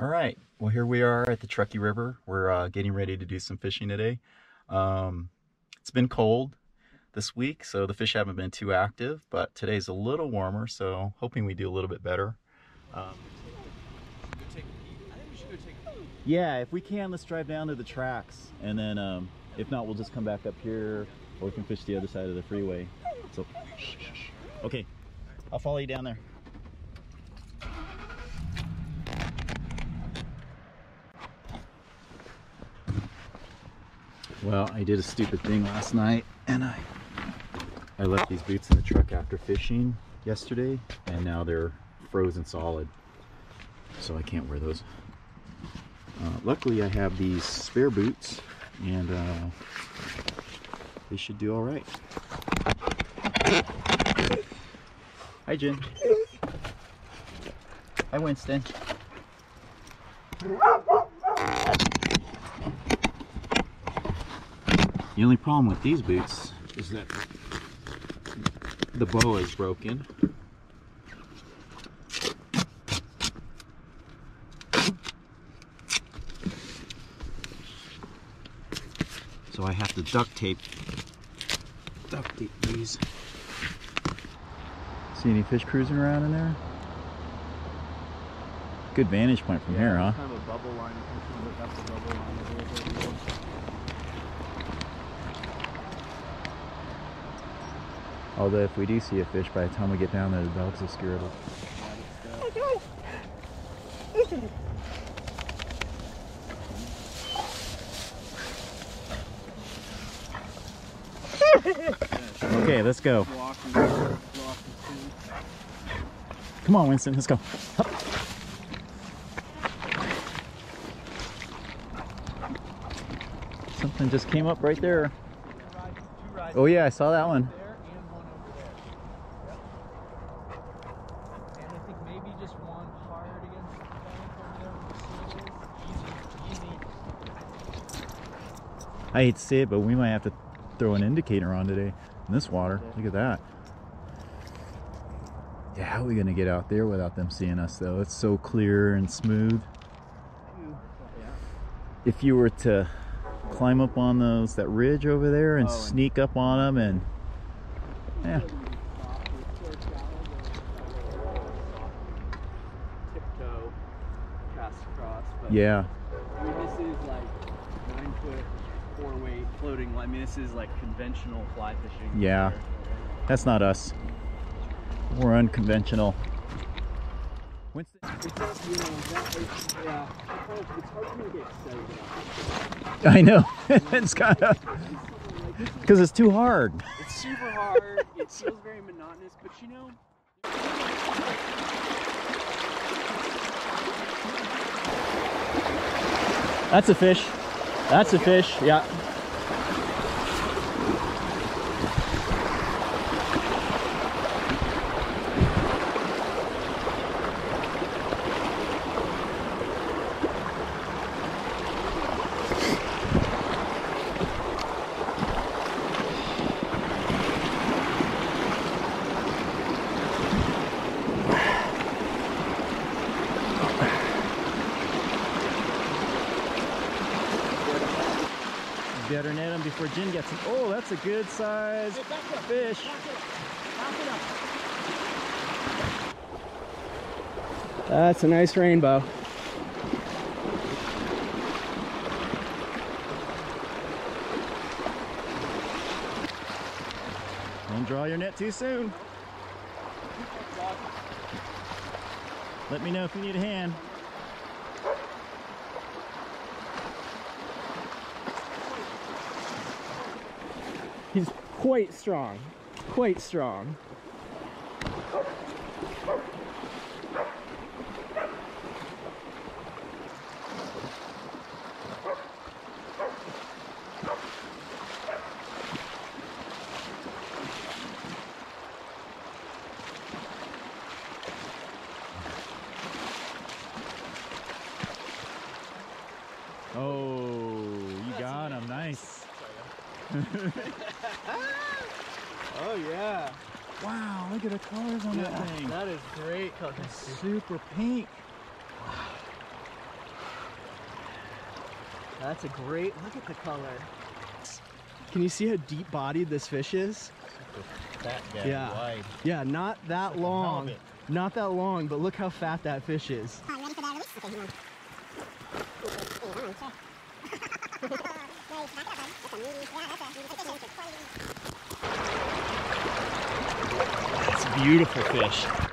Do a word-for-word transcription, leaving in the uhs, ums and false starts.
All right, well, here we are at the Truckee River. We're uh, getting ready to do some fishing today. Um, it's been cold this week, so the fish haven't been too active, but today's a little warmer, so hoping we do a little bit better. Um, yeah, if we can, let's drive down to the tracks, and then um, if not, we'll just come back up here, or we can fish the other side of the freeway. So, okay, I'll follow you down there. Well, I did a stupid thing last night, and I I left these boots in the truck after fishing yesterday, and now they're frozen solid, so I can't wear those. Uh, luckily, I have these spare boots, and uh, they should do all right. Hi, Jin. Hi, Winston. The only problem with these boots is that the Boa is broken. So I have to duct tape, duct tape these. See any fish cruising around in there? Good vantage point from yeah, here, huh? Kind of a bubble line. That's a bubble line. Although if we do see a fish, by the time we get down there, the dogs will scare it up. Okay, let's go. Come on, Winston, let's go. Up. Something just came up right there. Oh yeah, I saw that one. I hate to say it, but we might have to throw an indicator on today in this water. Look at that. Yeah, how are we gonna get out there without them seeing us though? It's so clear and smooth. If you were to climb up on those that ridge over there and sneak up on them, and yeah. Tiptoe, pass across. Yeah. Four-way floating line. I mean, this is like conventional fly fishing. Yeah, that's not us. We're unconventional. Winston. I know. It's kind of because it's too hard. It's super hard. It feels very monotonous, but you know. That's a fish. That's a fish, yeah. Better net him before Jin gets him. Oh, that's a good size hey, back up, fish. Back up, back up. That's a nice rainbow. Don't draw your net too soon. Let me know if you need a hand. He's quite strong, quite strong. Oh, you got him, nice. Oh yeah, wow, look at the colors on yeah, that thing. That is great color. Super pink. That's a great, look at the color. Can you see how deep bodied this fish is? Fat guy, yeah. Wide. Yeah, not that like long. Not that long, but look how fat that fish is. Oh, ready for that release? Okay, hang on. It's a beautiful fish.